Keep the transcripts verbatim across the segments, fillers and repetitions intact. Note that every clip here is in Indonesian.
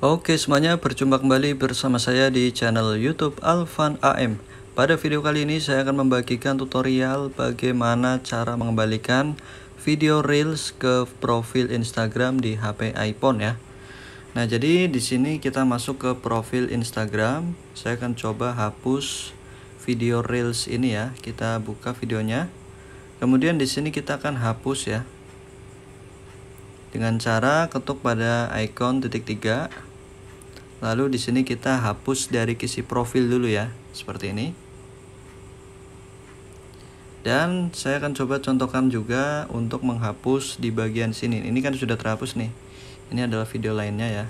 Oke semuanya, berjumpa kembali bersama saya di channel YouTube Alfan A M. Pada video kali ini saya akan membagikan tutorial bagaimana cara mengembalikan video Reels ke profil Instagram di H P iPhone ya. Nah, jadi di sini kita masuk ke profil Instagram. Saya akan coba hapus video Reels ini ya. Kita buka videonya. Kemudian di sini kita akan hapus ya. Dengan cara ketuk pada icon titik tiga, lalu di sini kita hapus dari kisi profil dulu ya, seperti ini. Dan saya akan coba contohkan juga untuk menghapus di bagian sini. Ini kan sudah terhapus nih. Ini adalah video lainnya ya.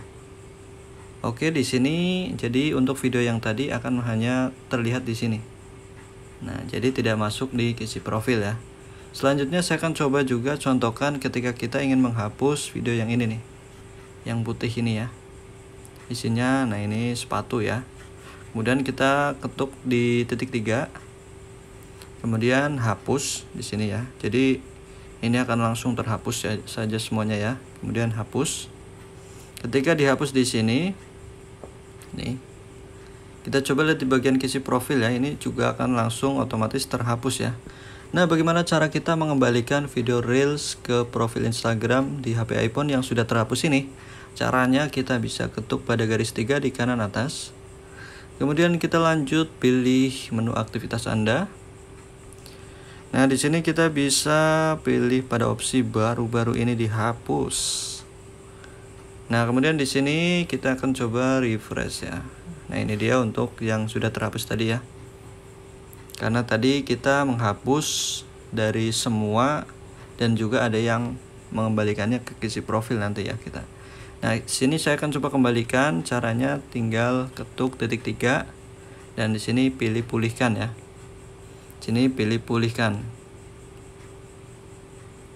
Oke, di sini jadi untuk video yang tadi akan hanya terlihat di sini. Nah, jadi tidak masuk di kisi profil ya. Selanjutnya saya akan coba juga contohkan ketika kita ingin menghapus video yang ini nih, yang putih ini ya, isinya, nah ini sepatu ya. Kemudian kita ketuk di titik tiga, kemudian hapus di sini ya. Jadi ini akan langsung terhapus ya, saja semuanya ya. Kemudian hapus. Ketika dihapus di sini, nih kita coba lihat di bagian kisi profil ya. Ini juga akan langsung otomatis terhapus ya. Nah, bagaimana cara kita mengembalikan video Reels ke profil Instagram di H P iPhone yang sudah terhapus ini? Caranya kita bisa ketuk pada garis tiga di kanan atas. Kemudian kita lanjut pilih menu aktivitas Anda. Nah, di sini kita bisa pilih pada opsi baru-baru ini dihapus. Nah, kemudian di sini kita akan coba refresh ya. Nah, ini dia untuk yang sudah terhapus tadi ya. Karena tadi kita menghapus dari semua dan juga ada yang mengembalikannya ke kisi profil nanti ya kita. Nah, sini saya akan coba kembalikan. Caranya tinggal ketuk titik tiga dan di sini pilih pulihkan ya. Sini pilih pulihkan.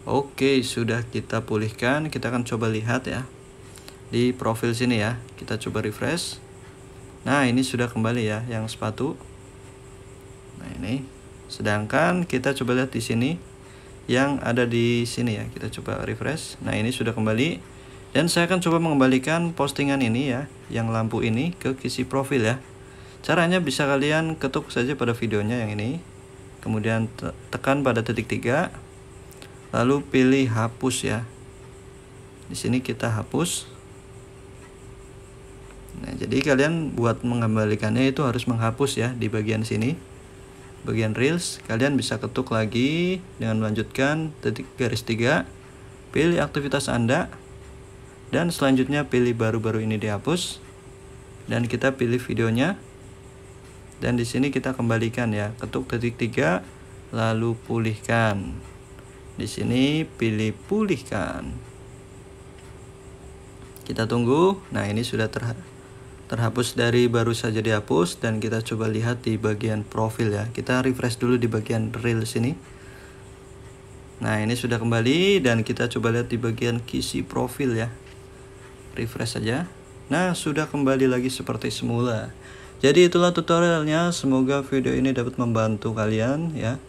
Oke, sudah kita pulihkan. Kita akan coba lihat ya di profil sini ya. Kita coba refresh. Nah, ini sudah kembali ya yang sepatu. Nah, ini. Sedangkan kita coba lihat di sini yang ada di sini ya. Kita coba refresh. Nah, ini sudah kembali. Dan saya akan coba mengembalikan postingan ini ya, yang lampu ini ke kisi profil ya. Caranya bisa kalian ketuk saja pada videonya yang ini. Kemudian tekan pada titik tiga. Lalu pilih hapus ya. Di sini kita hapus. Nah, jadi kalian buat mengembalikannya itu harus menghapus ya di bagian sini. Bagian Reels, kalian bisa ketuk lagi dengan melanjutkan titik garis tiga, pilih aktivitas Anda, dan selanjutnya pilih baru-baru ini dihapus, dan kita pilih videonya, dan di sini kita kembalikan ya, ketuk titik tiga, lalu pulihkan, di sini pilih pulihkan, kita tunggu. Nah, ini sudah terhapus. Terhapus dari baru saja dihapus, dan kita coba lihat di bagian profil ya. Kita refresh dulu di bagian Reels ini. Nah, ini sudah kembali, dan kita coba lihat di bagian kisi profil ya. Refresh saja. Nah, sudah kembali lagi seperti semula. Jadi itulah tutorialnya. Semoga video ini dapat membantu kalian ya.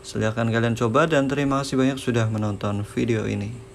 Silahkan kalian coba, dan terima kasih banyak sudah menonton video ini.